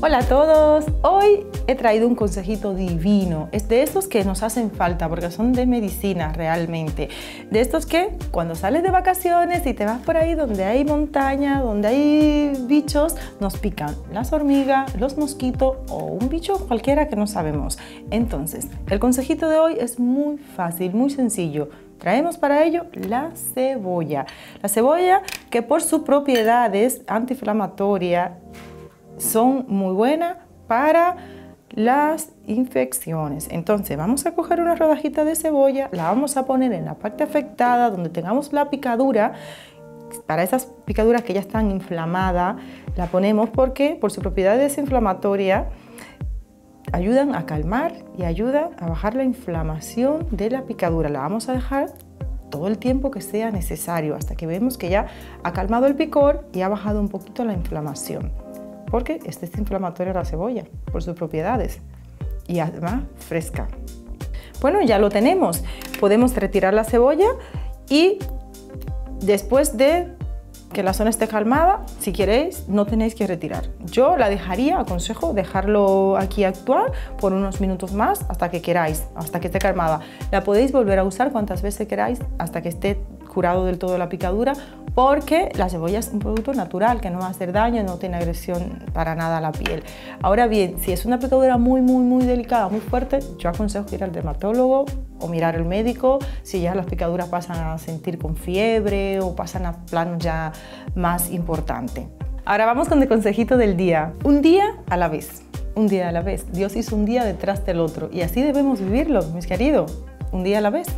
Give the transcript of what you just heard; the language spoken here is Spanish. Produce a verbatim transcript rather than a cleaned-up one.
Hola a todos, hoy he traído un consejito divino, es de estos que nos hacen falta porque son de medicina realmente, de estos que cuando sales de vacaciones y te vas por ahí donde hay montaña, donde hay bichos, nos pican las hormigas, los mosquitos o un bicho cualquiera que no sabemos. Entonces, el consejito de hoy es muy fácil, muy sencillo. Traemos para ello la cebolla, la cebolla que por sus propiedades antiinflamatorias son muy buenas para las infecciones. Entonces vamos a coger una rodajita de cebolla, la vamos a poner en la parte afectada donde tengamos la picadura. Para esas picaduras que ya están inflamadas la ponemos porque por sus propiedades inflamatorias ayudan a calmar y ayudan a bajar la inflamación de la picadura. La vamos a dejar todo el tiempo que sea necesario hasta que vemos que ya ha calmado el picor y ha bajado un poquito la inflamación, porque es desinflamatoria la cebolla por sus propiedades y además fresca. Bueno, ya lo tenemos. Podemos retirar la cebolla y después de que la zona esté calmada, si queréis, no tenéis que retirar. Yo la dejaría, aconsejo dejarlo aquí actuar por unos minutos más hasta que queráis, hasta que esté calmada. La podéis volver a usar cuantas veces queráis hasta que esté curado del todo la picadura, porque la cebolla es un producto natural que no va a hacer daño, no tiene agresión para nada a la piel. Ahora bien, si es una picadura muy, muy, muy delicada, muy fuerte, yo aconsejo ir al dermatólogo o mirar al médico. Si ya las picaduras pasan a sentir con fiebre o pasan a plano ya más importante. Ahora vamos con el consejito del día. Un día a la vez, un día a la vez. Dios hizo un día detrás del otro y así debemos vivirlo, mis queridos. Un día a la vez.